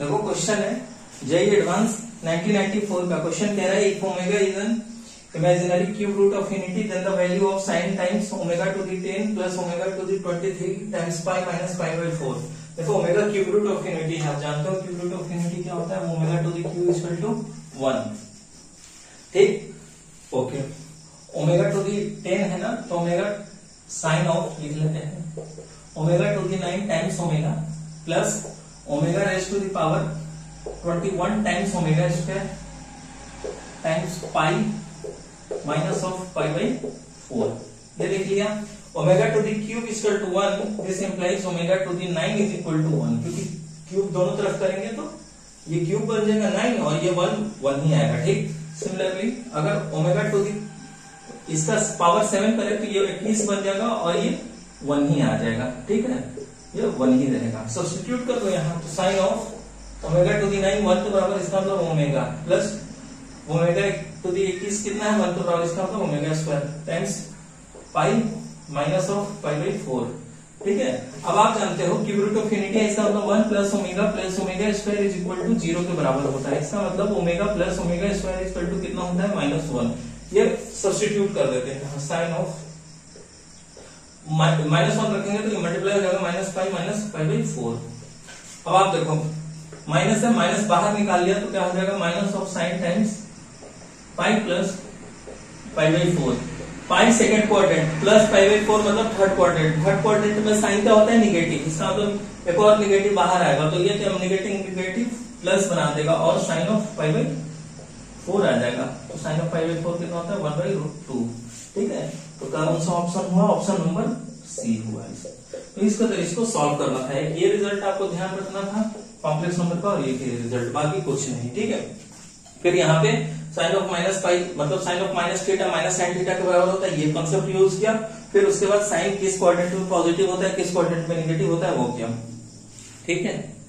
देखो क्वेश्चन है JEE advance 1994 का क्वेश्चन कह रहा है if omega is an imaginary cube root of unity then the value of sin times omega to the 10 plus omega to the 23 times pi minus pi by 4। देखो omega cube root of unity है, आप जानते हो cube root of unity क्या होता है, omega to the cube equal to 1, ठीक okay. Omega to the 10 है ना, तो ओमेगा साइन ऑफ लिख लेते हैं, omega to the 9 times omega plus omega raise to the power 21 times omega square times pi minus of pi by 4, ये लिख लिया। Omega to the cube equal to 1, this implies omega to the 9 is equal to 1, क्योंकि cube दोनों तरफ करेंगे तो ये cube बन जाएगा 9 और ये 1 ही आएगा, ठीक। सिमिलरली अगर ओमेगा टू दी इसका पावर 7 करें तो ये 21 बन जाएगा और ये 1 ही आ जाएगा, ठीक है, ये 1 ही रहेगा। सब्स्टिट्यूट कर दो यहाँ, तो sine of omega to the 9 1 के बराबर, इसका मतलब omega plus omega to the 21 कितना है 1 के बराबर, इसका मतलब omega square times pi minus of pi by 4, ठीक है। अब आप जानते हो क्यूब रूट ऑफ यूनिटी है, इसका मतलब 1 plus omega square is equal to 0 के बराबर होता है, इसका मतलब omega plus omega square is equal to कितना होता है माइनस 1। ये सब्स्टिट्यूट कर देते हैं, साइन ऑफ माइनस 1 रखेंगे तो ये मल्टीप्लाई हो जाएगा माइनस पाई बाई 4। अब आप देखो माइनस है, माइनस बाहर निकाल लिया तो क्या हो जाएगा minus of sine times pi plus pi by 4, pi second quadrant plus pi by 4 मतलब थर्ड क्वाड्रेंट, थर्ड क्वाड्रेंट में साइन क्या होता है निगेटिव, इसका मतलब एक और निगेटिव बाहर आएगा तो ये क्या निगेटिव निगेटिव प्लस बना देगा और साइन ऑफ पाई बाई 4 आ जाएगा, तो साइन ऑफ पाई बाई 4 कितना होता है 1 बाई रूट 2, ठीक है। तो कौन सा ऑप्शन हुआ, ऑप्शन नंबर सी हुआ। तो इसको सॉल्व करना था, ये रिजल्ट आपको ध्यान रखना था कॉम्प्लेक्स नंबर का और ये रिजल्ट, बाकी कुछ नहीं, ठीक है। फिर यहाँ पे साइन ऑफ माइनस पाई मतलब sine of minus theta minus sine theta के बराबर होता है, ये कॉन्सेप्ट यूज किया। फिर उसके बाद साइन किस क्वाड्रेंट में पॉजिटिव होता है, किस क्वाड्रेंट में नेगेटिव होता है वो किया, ठीक है।